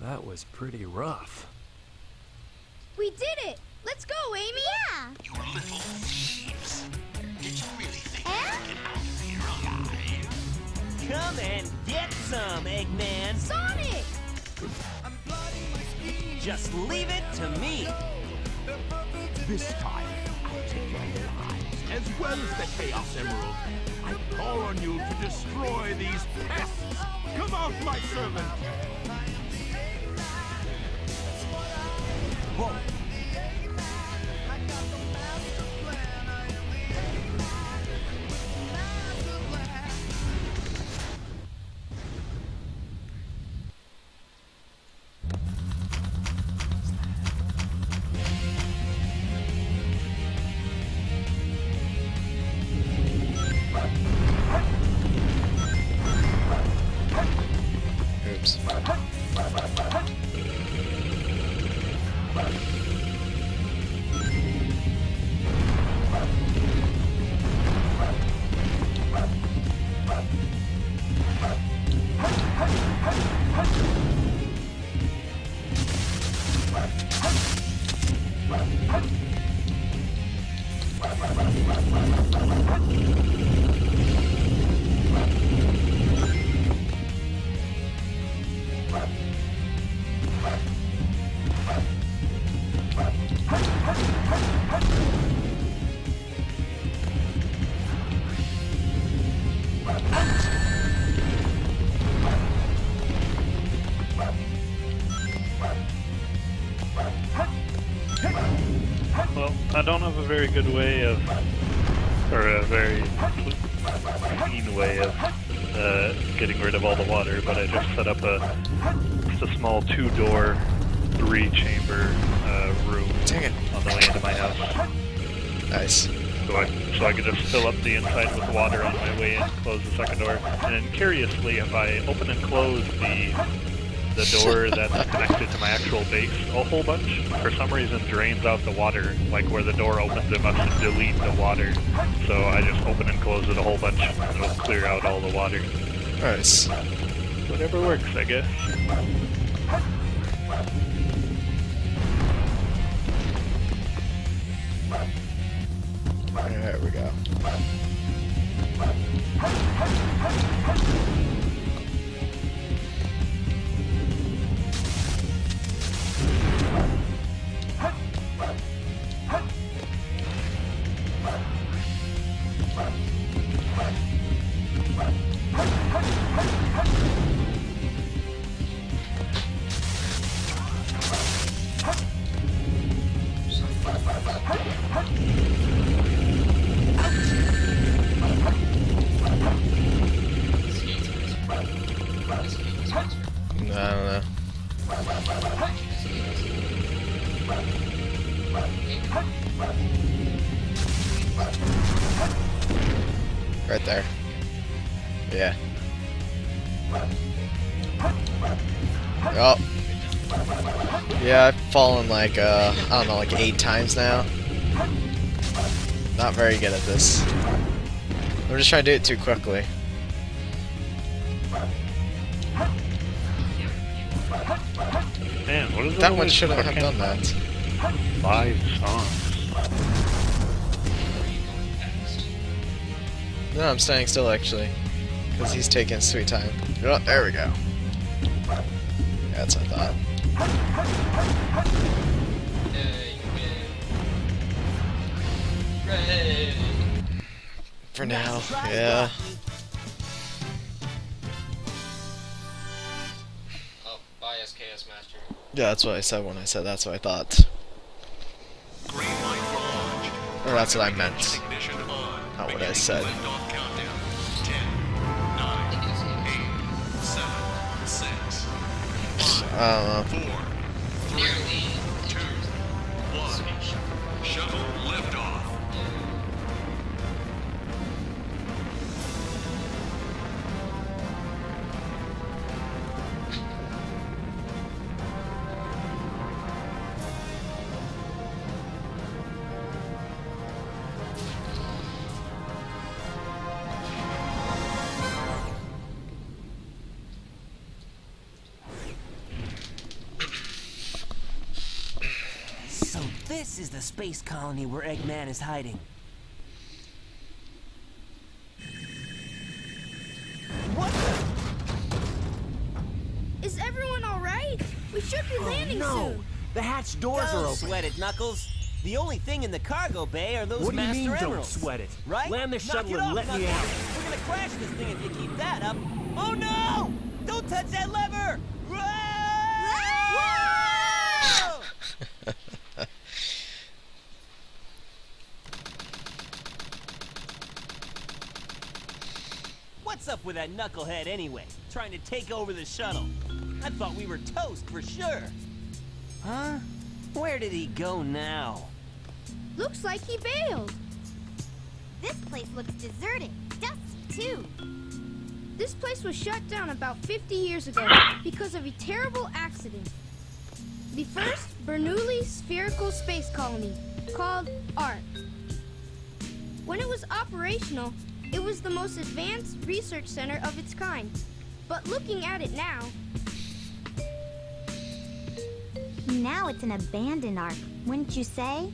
That was pretty rough. We did it! Let's go, Amy! Yeah! You little thieves! Did you really think you could get out of here alive? Come and get some, Eggman! Sonic! I'm blotting my schemes. Just leave it to me! This time, I'll take your lives, as well as the Chaos Emerald. I call on you to destroy these pests! Come out, my servant! Whoa. Well, I don't have a very good way of, or a very clean way of getting rid of all the water, but I just set up a small two-door, three-chamber room on the way into my house. Nice. So I could just fill up the inside with water on my way in, close the second door, and then curiously, if I open and close the door that's connected to my actual base a whole bunch, for some reason drains out the water. Like where the door opens, it must delete the water. So I just open and close it a whole bunch, and it'll clear out all the water. Nice. Whatever works, I guess. There we go. Right there. Yeah. Oh. Yeah, I've fallen like, I don't know, like 8 times now. Not very good at this. I'm just trying to do it too quickly. Man, what is that one shouldn't have done that. 5 songs. No, I'm standing still actually, because he's taking sweet time. Oh, there we go. That's what I thought. For now, yeah. Oh, bias, Chaos Master. Yeah, that's what I said when I said that's what I thought. Or that's what I meant. Not what I said. I don't know. This is the space colony where Eggman is hiding. What the? Is everyone all right? We should be landing soon. The hatch doors are open. Don't sweat it, Knuckles. The only thing in the cargo bay are those Master Emeralds. What do you mean, don't sweat it? Right? Land the shuttle and let me out. We're gonna crash this thing if you keep that up. Oh no! Don't touch that lever! What's up with that knucklehead anyway? Trying to take over the shuttle. I thought we were toast for sure. Huh? Where did he go now? Looks like he bailed. This place looks deserted. Dusty, too. This place was shut down about 50 years ago because of a terrible accident. The first Bernoulli spherical space colony, called ARC. When it was operational, it was the most advanced research center of its kind. But looking at it now... Now it's an abandoned ARC, wouldn't you say?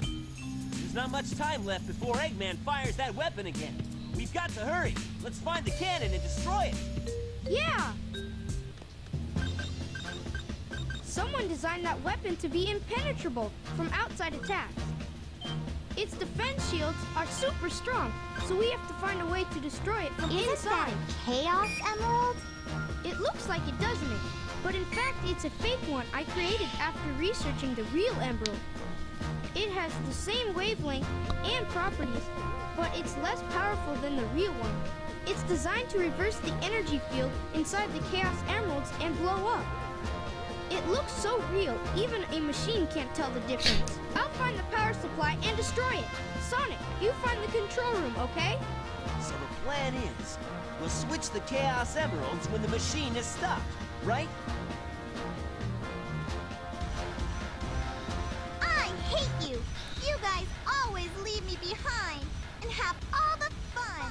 There's not much time left before Eggman fires that weapon again. We've got to hurry. Let's find the cannon and destroy it. Yeah! Someone designed that weapon to be impenetrable from outside attacks. Its defense shields are super strong, so we have to find a way to destroy it from inside. Isn't that a Chaos Emerald? It looks like it, doesn't it? But in fact, it's a fake one I created after researching the real emerald. It has the same wavelength and properties, but it's less powerful than the real one. It's designed to reverse the energy field inside the Chaos Emeralds and blow up. It looks so real, even a machine can't tell the difference. I'll find the power supply and destroy it. Sonic, you find the control room, okay? So the plan is, we'll switch the Chaos Emeralds when the machine is stopped, right? I hate you! You guys always leave me behind and have all the fun!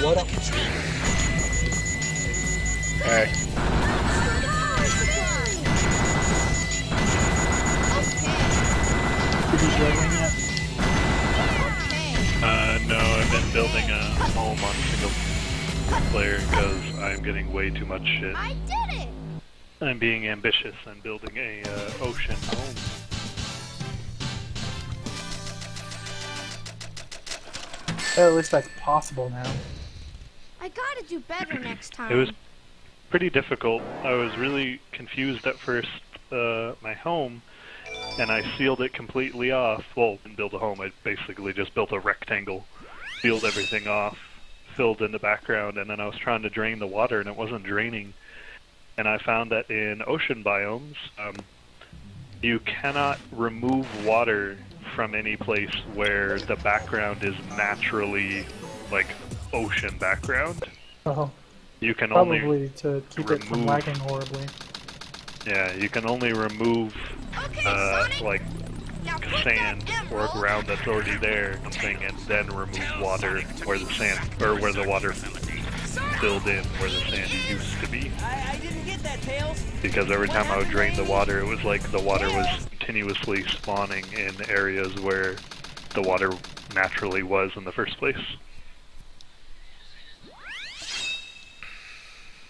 blood up his feet. Alright. Did you struggling yet? No, I've been building a home on single player because I'm getting way too much shit. I did it! I'm being ambitious. I'm building a ocean home. Well, at least that's possible now. I gotta do better next time. It was pretty difficult. I was really confused at first. My home, and I sealed it completely off. Well, didn't build a home. I basically just built a rectangle, sealed everything off, filled in the background, and then I was trying to drain the water, and it wasn't draining. And I found that in ocean biomes, you cannot remove water from any place where the background is naturally, like, ocean background. Oh. You can probably only to keep it from lagging horribly. Yeah, you can only remove, like, sand or ground that's already there, something, and then remove water where the sand, or where the water filled in, where the sand used to be. I didn't get that, Tails. Because every time I would drain the water, it was like the water was continuously spawning in areas where the water naturally was in the first place.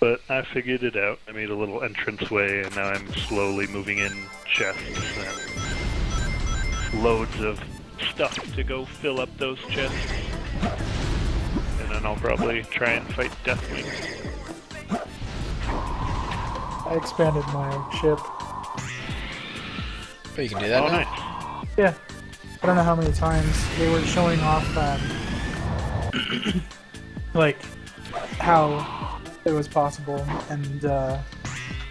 But I figured it out. I made a little entranceway, and now I'm slowly moving in chests and loads of stuff to go fill up those chests. And then I'll probably try and fight Deathwing. I expanded my ship. But you can do that now? Nice. Yeah. I don't know how many times they were showing off, like, how it was possible, and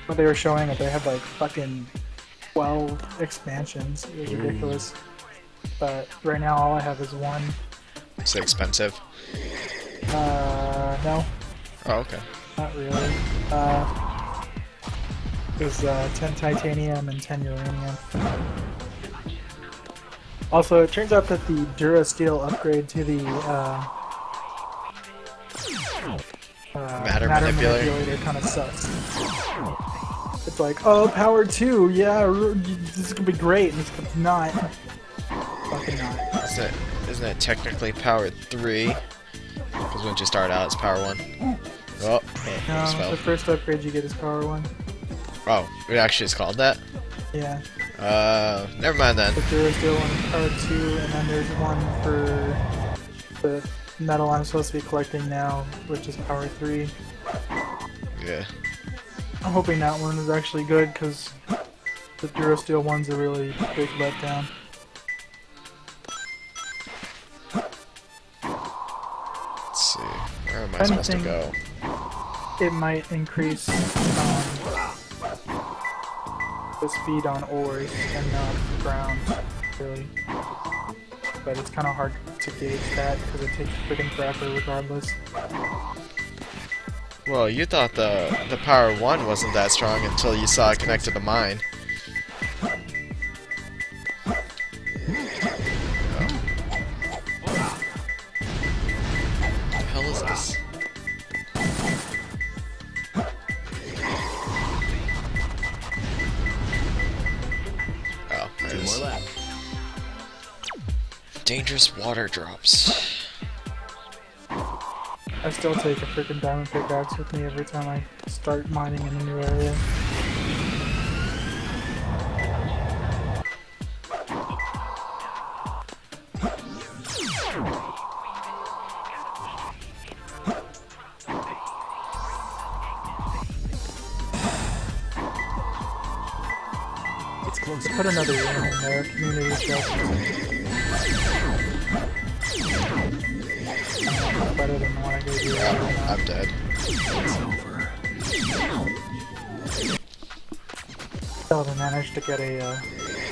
what they were showing that they had, like, fucking 12 expansions. It was ridiculous. But right now all I have is one. Is it expensive? No. Oh, okay. Not really. It was 10 titanium and 10 uranium. Also, it turns out that the Durasteel upgrade to the matter manipulator kind of sucks. It's like, oh, power 2, yeah, this is gonna be great, and it's not. Fucking not. Isn't it technically power 3? Because once you start out, it's power 1. Oh, no, the first upgrade you get is power 1. Oh, it actually is called that? Yeah. Never mind then. But there is still one power 2, and then there's one for the metal I'm supposed to be collecting now, which is power 3. Yeah. I'm hoping that one is actually good, because the Durasteel one's a really big letdown. Let's see, where am I supposed to go? It might increase the speed on ores and not ground, really. But it's kind of hard to gauge that because it takes freaking forever regardless. Well, you thought the power 1 wasn't that strong until you saw it connect to the mine. Dangerous water drops. I still take a freaking diamond pickaxe with me every time I start mining in a new area. It's close. Put another one in there. Community shelter. Better than what I go do. Yeah, I'm dead. It's over. Still haven't managed to get a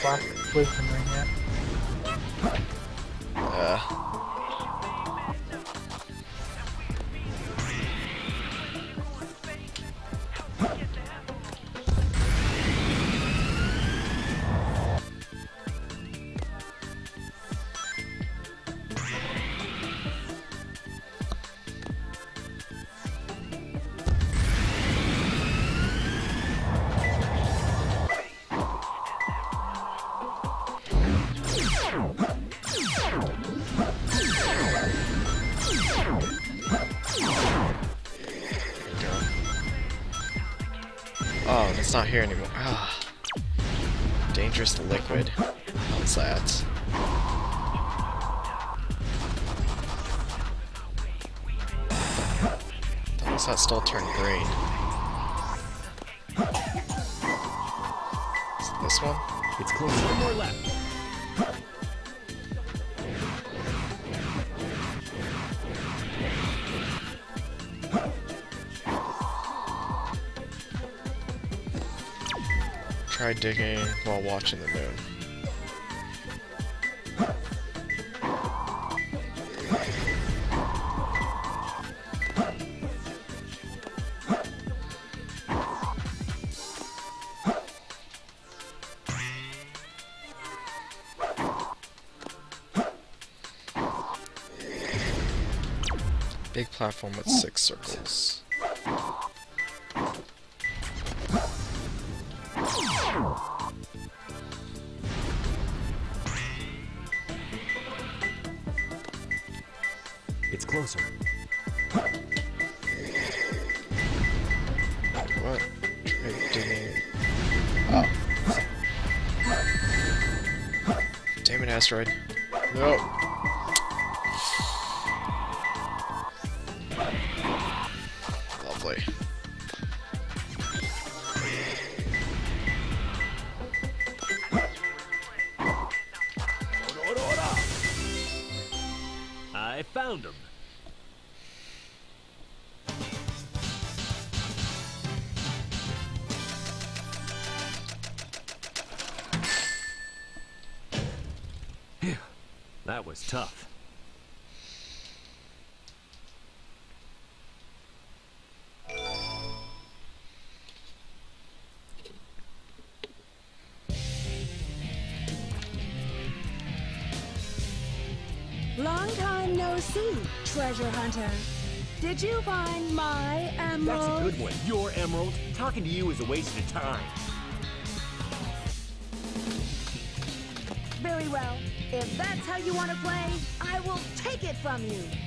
black wisdom ring yet. It's not here anymore. Ah. Dangerous liquid. How's that? Why does that still turn green? Is it this one? It's close. One more left. Try digging while watching the moon. Big platform with 6 circles. It's closer. What? Oh. Damn it, asteroid. No. Lovely. I found him. That was tough. Long time no see, treasure hunter. Did you find my emerald? That's a good one. Your emerald? Talking to you is a waste of time. Very well. If that's how you want to play, I will take it from you!